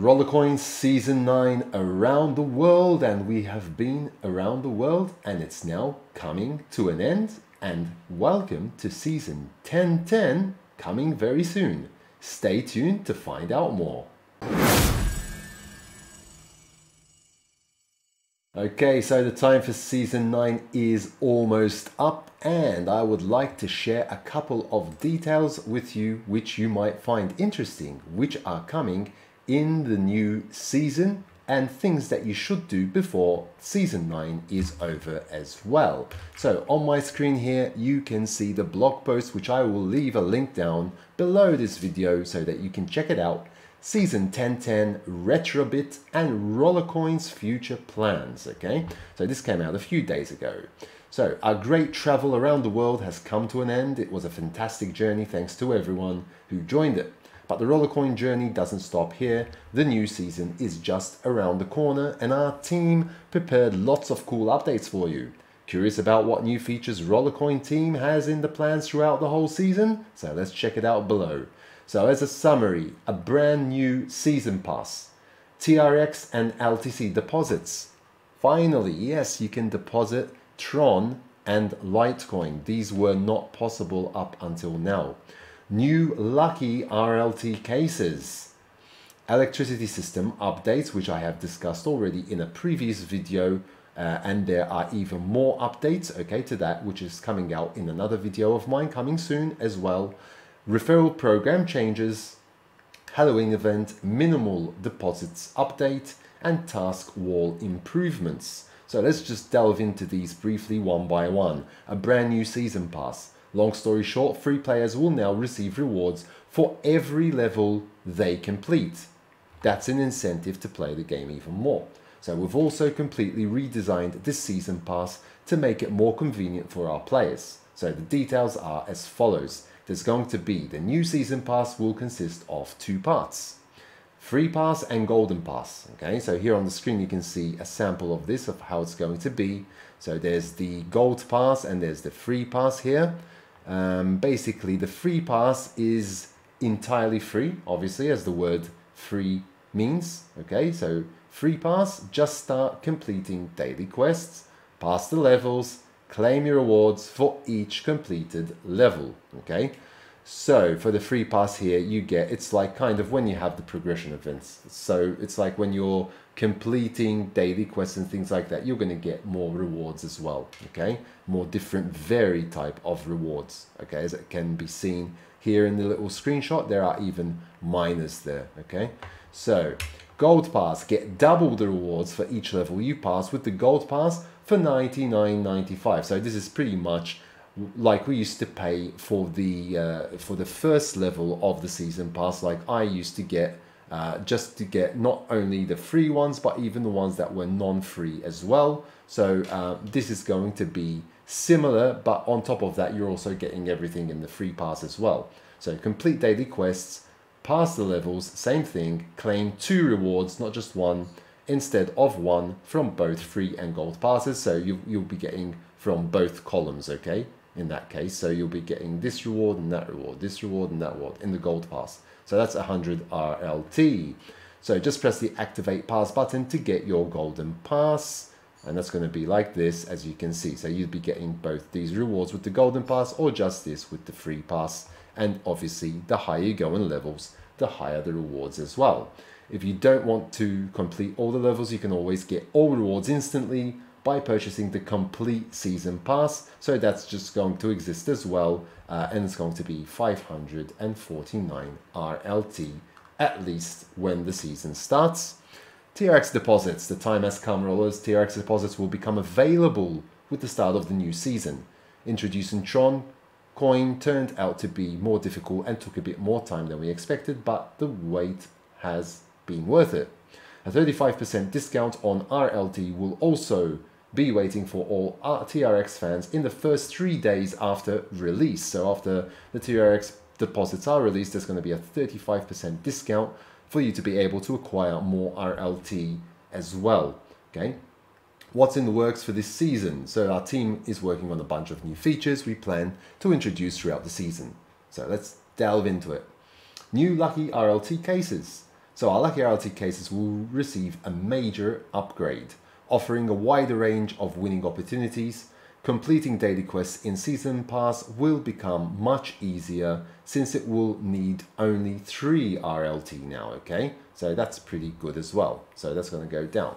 RollerCoin Season 9 Around the World, and we have been around the world and it's now coming to an end, and welcome to Season 1010 coming very soon. Stay tuned to find out more. Okay, so the time for Season 9 is almost up, and I would like to share a couple of details with you which you might find interesting, which are coming in the new season, and things that you should do before Season 9 is over as well. So on my screen here you can see the blog post, which I will leave a link down below this video so that you can check it out. Season 1010 RetroBit and RollerCoin's future plans. Okay, so this came out a few days ago. So our great travel around the world has come to an end. It was a fantastic journey, thanks to everyone who joined it. But the RollerCoin journey doesn't stop here. The new season is just around the corner, and our team prepared lots of cool updates for you. Curious about what new features RollerCoin team has in the plans throughout the whole season? So let's check it out below. So as a summary, a brand new season pass, TRX and LTC deposits. Finally, yes, you can deposit Tron and Litecoin. These were not possible up until now. New lucky RLT cases, electricity system updates, which I have discussed already in a previous video, and there are even more updates, okay, to that, which is coming out in another video of mine coming soon as well. Referral program changes, Halloween event, minimal deposits update, and task wall improvements. So let's just delve into these briefly one by one. A brand new season pass. Long story short, free players will now receive rewards for every level they complete. That's an incentive to play the game even more. So we've also completely redesigned this season pass to make it more convenient for our players. So the details are as follows. There's going to be the new season pass will consist of two parts. Free pass and golden pass. Okay, so here on the screen you can see a sample of this, of how it's going to be. So there's the gold pass and there's the free pass here. Basically the free pass is entirely free, obviously, as the word free means. Okay, so free pass, just start completing daily quests, pass the levels, claim your rewards for each completed level. Okay, so for the free pass here you get, it's like kind of when you have the progression events, so it's like when you're completing daily quests and things like that, you're going to get more rewards as well. Okay, more different varied type of rewards. Okay, as it can be seen here in the little screenshot, there are even miners there. Okay, so gold pass, get double the rewards for each level you pass with the gold pass for $99.95. so this is pretty much like we used to pay for the first level of the season pass. Like I used to get just to get not only the free ones, but even the ones that were non-free as well. So this is going to be similar, but on top of that, you're also getting everything in the free pass as well. So complete daily quests, pass the levels, same thing, claim two rewards, not just one, instead of one, from both free and gold passes. So you'll be getting from both columns, okay? In that case, so you'll be getting this reward and that reward, this reward and that reward in the gold pass. So that's 100 RLT. So just press the activate pass button to get your golden pass. And that's going to be like this, as you can see. So you'll be getting both these rewards with the golden pass, or just this with the free pass. And obviously, the higher you go in levels, the higher the rewards as well. If you don't want to complete all the levels, you can always get all rewards instantly by purchasing the complete season pass. So that's just going to exist as well, and it's going to be 549 RLT at least when the season starts. TRX deposits, the time has come, rollers. TRX deposits will become available with the start of the new season. Introducing Tron coin turned out to be more difficult and took a bit more time than we expected, but the wait has been worth it. A 35% discount on RLT will also be waiting for all TRX fans in the first 3 days after release. So after the TRX deposits are released, there's going to be a 35% discount for you to be able to acquire more RLT as well. Okay, what's in the works for this season? So our team is working on a bunch of new features we plan to introduce throughout the season. So let's delve into it. New lucky RLT cases. So our lucky RLT cases will receive a major upgrade, offering a wider range of winning opportunities. Completing daily quests in Season Pass will become much easier since it will need only 3 RLT now, okay? So that's pretty good as well. So that's going to go down.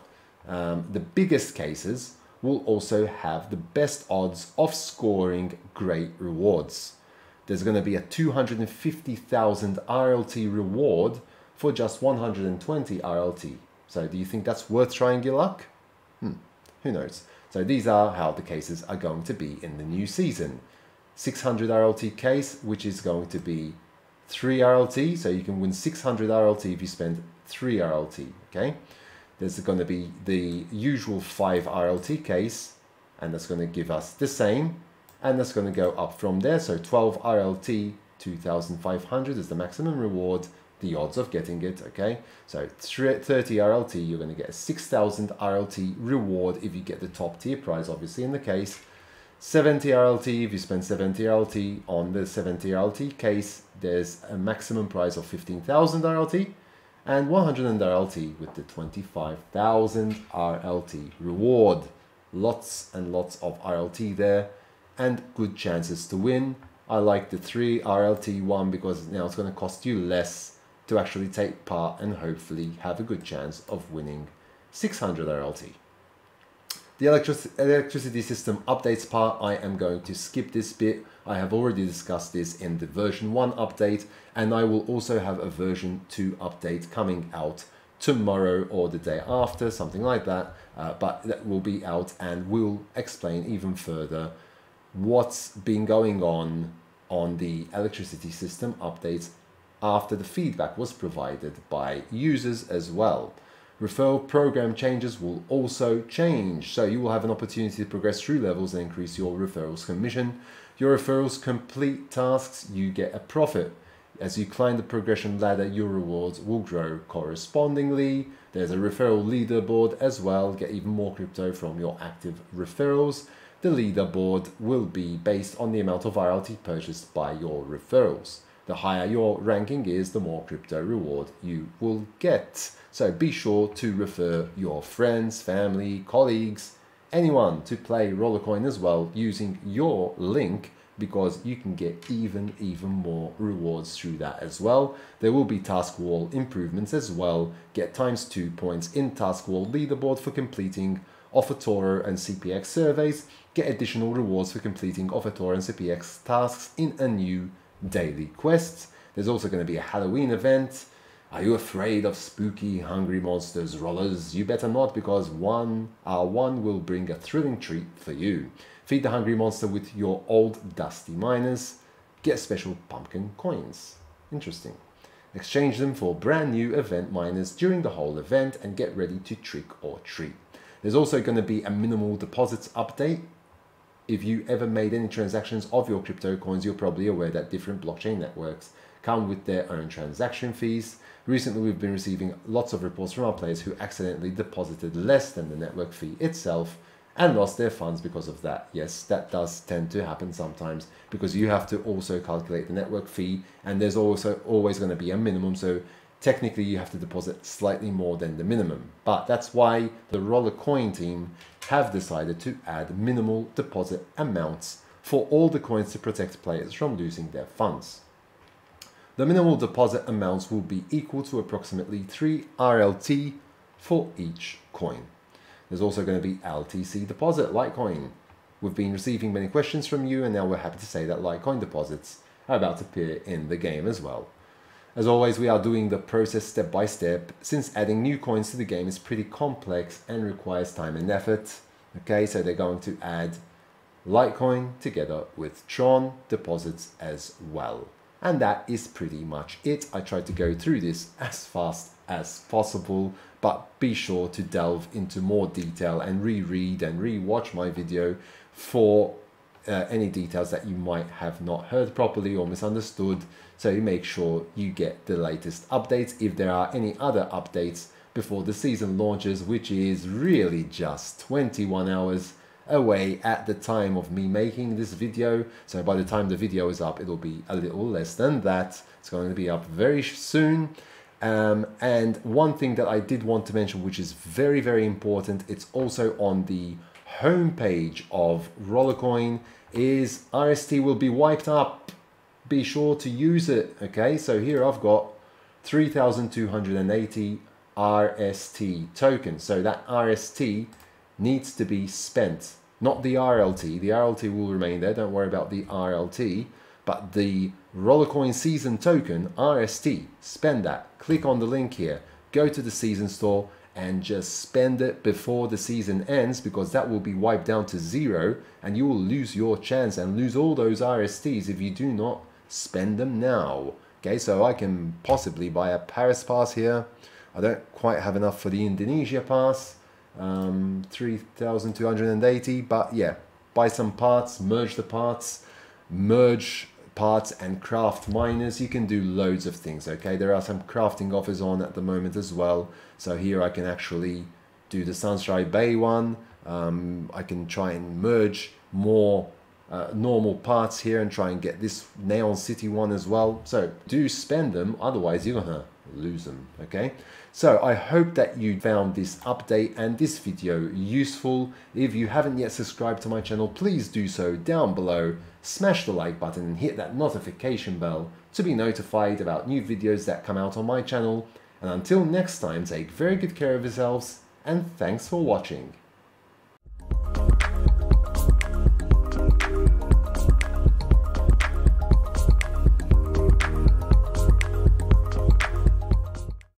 The biggest cases will also have the best odds of scoring great rewards. There's going to be a 250,000 RLT reward for just 120 RLT. So do you think that's worth trying your luck? Who knows? So these are how the cases are going to be in the new season. 600 RLT case, which is going to be 3 RLT. So you can win 600 RLT if you spend 3 RLT, okay? There's going to be the usual 5 RLT case, and that's going to give us the same, and that's going to go up from there. So 12 RLT, 2,500 is the maximum reward, the odds of getting it, okay? So 30 RLT, you're going to get a 6,000 RLT reward if you get the top tier prize, obviously, in the case. 70 RLT, if you spend 70 RLT on the 70 RLT case, there's a maximum prize of 15,000 RLT, and 100 RLT with the 25,000 RLT reward. Lots and lots of RLT there, and good chances to win. I like the 3 RLT one because now it's going to cost you less to actually take part and hopefully have a good chance of winning 600 RLT. The electricity system updates part, I am going to skip this bit. I have already discussed this in the version 1 update, and I will also have a version 2 update coming out tomorrow or the day after, something like that, but that will be out and will explain even further what's been going on the electricity system updates after the feedback was provided by users as well. Referral program changes will also change, so you will have an opportunity to progress through levels and increase your referrals commission. Your referrals complete tasks, you get a profit. As you climb the progression ladder, your rewards will grow correspondingly. There's a referral leaderboard as well, get even more crypto from your active referrals. The leaderboard will be based on the amount of RLT purchased by your referrals. The higher your ranking is, the more crypto reward you will get. So be sure to refer your friends, family, colleagues, anyone to play RollerCoin as well using your link, because you can get even more rewards through that as well. There will be task wall improvements as well. Get ×2 points in task wall leaderboard for completing Offertoro and CPX surveys. Get additional rewards for completing Offertoro and CPX tasks in a new daily quest. There's also going to be a Halloween event. Are you afraid of spooky, hungry monsters, rollers? You better not, because R1 will bring a thrilling treat for you. Feed the hungry monster with your old dusty miners. Get special pumpkin coins. Interesting. Exchange them for brand new event miners during the whole event and get ready to trick or treat. There's also going to be a minimal deposits update. If you ever made any transactions of your crypto coins, you're probably aware that different blockchain networks come with their own transaction fees. Recently, we've been receiving lots of reports from our players who accidentally deposited less than the network fee itself and lost their funds because of that. Yes, that does tend to happen sometimes, because you have to also calculate the network fee, and there's also always going to be a minimum. So technically, you have to deposit slightly more than the minimum, but that's why the RollerCoin team have decided to add minimal deposit amounts for all the coins to protect players from losing their funds. The minimal deposit amounts will be equal to approximately 3 RLT for each coin. There's also going to be LTC deposit, Litecoin. We've been receiving many questions from you, and now we're happy to say that Litecoin deposits are about to appear in the game as well. As always, we are doing the process step by step, since adding new coins to the game is pretty complex and requires time and effort. Okay, so they're going to add Litecoin together with Tron deposits as well. And that is pretty much it. I tried to go through this as fast as possible, but be sure to delve into more detail and reread and rewatch my video for any details that you might have not heard properly or misunderstood, so you make sure you get the latest updates if there are any other updates before the season launches, which is really just 21 hours away at the time of me making this video. So by the time the video is up, it'll be a little less than that. It's going to be up very soon. And one thing that I did want to mention, which is very, very important, it's also on the homepage of RollerCoin, is RST will be wiped up. Be sure to use it. Okay, so here I've got 3,280 RST tokens. So that RST needs to be spent, not the RLT. The RLT will remain there. Don't worry about the RLT, but the RollerCoin season token, RST, spend that. Click on the link here, go to the season store and just spend it before the season ends, because that will be wiped down to zero and you will lose your chance and lose all those RSTs if you do not spend them now. Okay, so I can possibly buy a Paris pass here. I don't quite have enough for the Indonesia pass, 3,280, but yeah, buy some parts, merge the parts, merge parts and craft miners. You can do loads of things. Okay, there are some crafting offers on at the moment as well. So here I can actually do the Sunshine Bay one. I can try and merge more normal parts here and try and get this Neon City one as well. So do spend them, otherwise you're gonna lose them. Okay, so I hope that you found this update and this video useful. If you haven't yet subscribed to my channel, please do so down below. Smash the like button and hit that notification bell to be notified about new videos that come out on my channel. And until next time, take very good care of yourselves and thanks for watching.